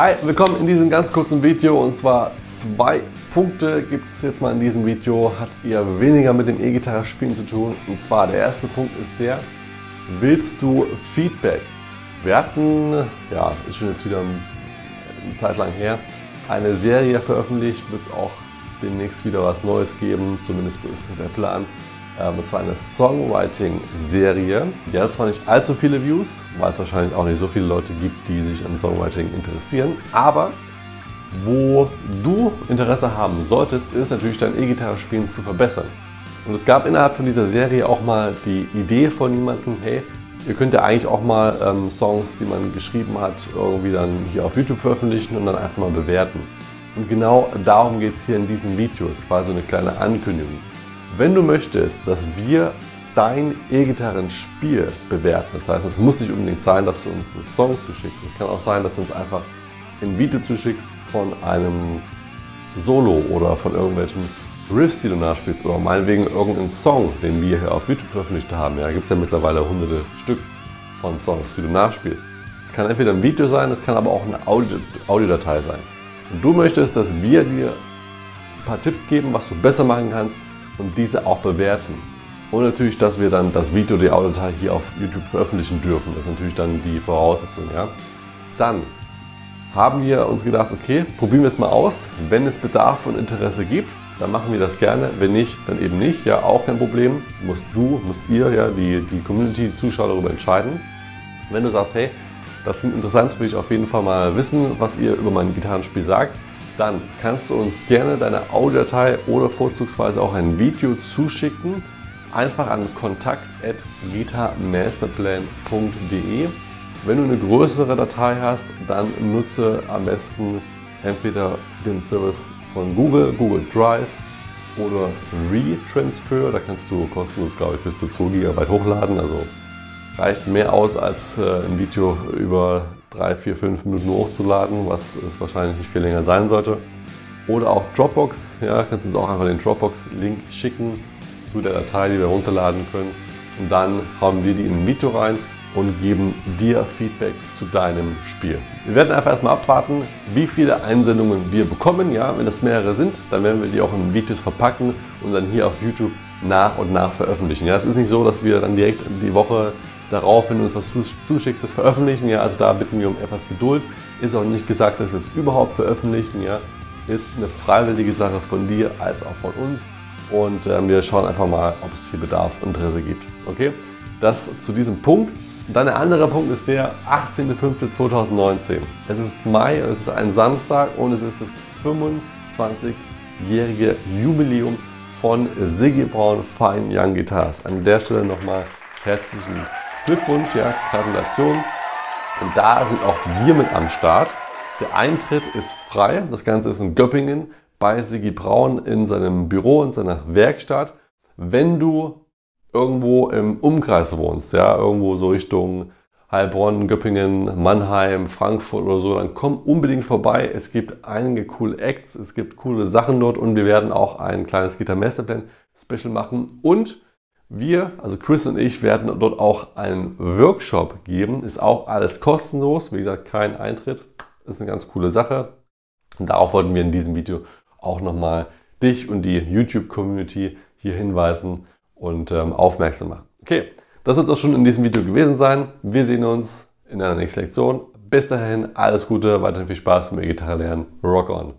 Hi, willkommen in diesem ganz kurzen Video, und zwar 2 Punkte gibt es jetzt mal in diesem Video, hat eher weniger mit dem E-Gitarre spielen zu tun, und zwar der erste Punkt ist der: Willst du Feedback? Wir hatten, ja, ist schon jetzt wieder eine Zeit lang her, eine Serie veröffentlicht, wird es auch demnächst wieder was Neues geben, zumindest so ist der Plan. Und zwar eine Songwriting-Serie. Die hat zwar nicht allzu viele Views, weil es wahrscheinlich auch nicht so viele Leute gibt, die sich an Songwriting interessieren. Aber wo du Interesse haben solltest, ist natürlich dein E-Gitarre-Spielen zu verbessern. Und es gab innerhalb von dieser Serie auch mal die Idee von jemandem: Hey, ihr könnt ja eigentlich auch mal Songs, die man geschrieben hat, irgendwie dann hier auf YouTube veröffentlichen und dann einfach mal bewerten. Und genau darum geht es hier in diesem Video. Es war so eine kleine Ankündigung. Wenn du möchtest, dass wir dein E-Gitarrenspiel bewerten, das heißt, es muss nicht unbedingt sein, dass du uns einen Song zuschickst. Es kann auch sein, dass du uns einfach ein Video zuschickst von einem Solo oder von irgendwelchen Riffs, die du nachspielst, oder meinetwegen irgendeinen Song, den wir hier auf YouTube veröffentlicht haben. Ja, da gibt es ja mittlerweile hunderte Stück von Songs, die du nachspielst. Es kann entweder ein Video sein, es kann aber auch eine Audiodatei sein. Und du möchtest, dass wir dir ein paar Tipps geben, was du besser machen kannst, und diese auch bewerten. Und natürlich, dass wir dann das Video, die Audiodatei hier auf YouTube veröffentlichen dürfen. Das ist natürlich dann die Voraussetzung. Ja? Dann haben wir uns gedacht, okay, probieren wir es mal aus. Wenn es Bedarf und Interesse gibt, dann machen wir das gerne. Wenn nicht, dann eben nicht. Ja, auch kein Problem. Müsst ihr, ja, die Community, die Zuschauer darüber entscheiden. Wenn du sagst, hey, das klingt interessant, will ich auf jeden Fall mal wissen, was ihr über mein Gitarrenspiel sagt, dann kannst du uns gerne deine Audiodatei oder vorzugsweise auch ein Video zuschicken. Einfach an kontakt@gitarren-masterplan.de. Wenn du eine größere Datei hast, dann nutze am besten entweder den Service von Google, Google Drive oder WeTransfer. Da kannst du kostenlos, glaube ich, bis zu 2 GB hochladen. Also reicht mehr aus, als ein Video über 3, 4, 5 Minuten hochzuladen, was es wahrscheinlich nicht viel länger sein sollte. Oder auch Dropbox, ja, kannst du uns auch einfach den Dropbox-Link schicken zu der Datei, die wir runterladen können. Und dann haben wir die in ein Video rein und geben dir Feedback zu deinem Spiel. Wir werden einfach erstmal abwarten, wie viele Einsendungen wir bekommen. Ja, wenn das mehrere sind, dann werden wir die auch in Videos verpacken und dann hier auf YouTube nach und nach veröffentlichen. Ja, es ist nicht so, dass wir dann direkt die Woche darauf, wenn du uns was zuschickst, das veröffentlichen. Ja, also da bitten wir um etwas Geduld. Ist auch nicht gesagt, dass wir es überhaupt veröffentlichen. Ja, ist eine freiwillige Sache von dir als auch von uns. Und wir schauen einfach mal, ob es hier Bedarf und Interesse gibt. Okay, das zu diesem Punkt. Dann der andere Punkt ist der 18.05.2019. Es ist Mai, es ist ein Samstag und es ist das 25-jährige Jubiläum von Siggi Braun Fine Young Guitars. An der Stelle nochmal herzlichen Glückwunsch, ja, Gratulation. Und da sind auch wir mit am Start. Der Eintritt ist frei. Das Ganze ist in Göppingen bei Siggi Braun in seinem Büro, in seiner Werkstatt. Wenn du irgendwo im Umkreis wohnst, ja, irgendwo so Richtung Heilbronn, Göppingen, Mannheim, Frankfurt oder so, dann komm unbedingt vorbei. Es gibt einige coole Acts, es gibt coole Sachen dort, und wir werden auch ein kleines Gitarren-Masterplan-Special machen. Und wir, also Chris und ich, werden dort auch einen Workshop geben. Ist auch alles kostenlos, wie gesagt, kein Eintritt. Ist eine ganz coole Sache. Und darauf wollten wir in diesem Video auch nochmal dich und die YouTube-Community hier hinweisen und aufmerksam machen. Okay, das soll es auch schon in diesem Video gewesen sein. Wir sehen uns in einer nächsten Lektion. Bis dahin, alles Gute, weiterhin viel Spaß beim E-Gitarre lernen. Rock on!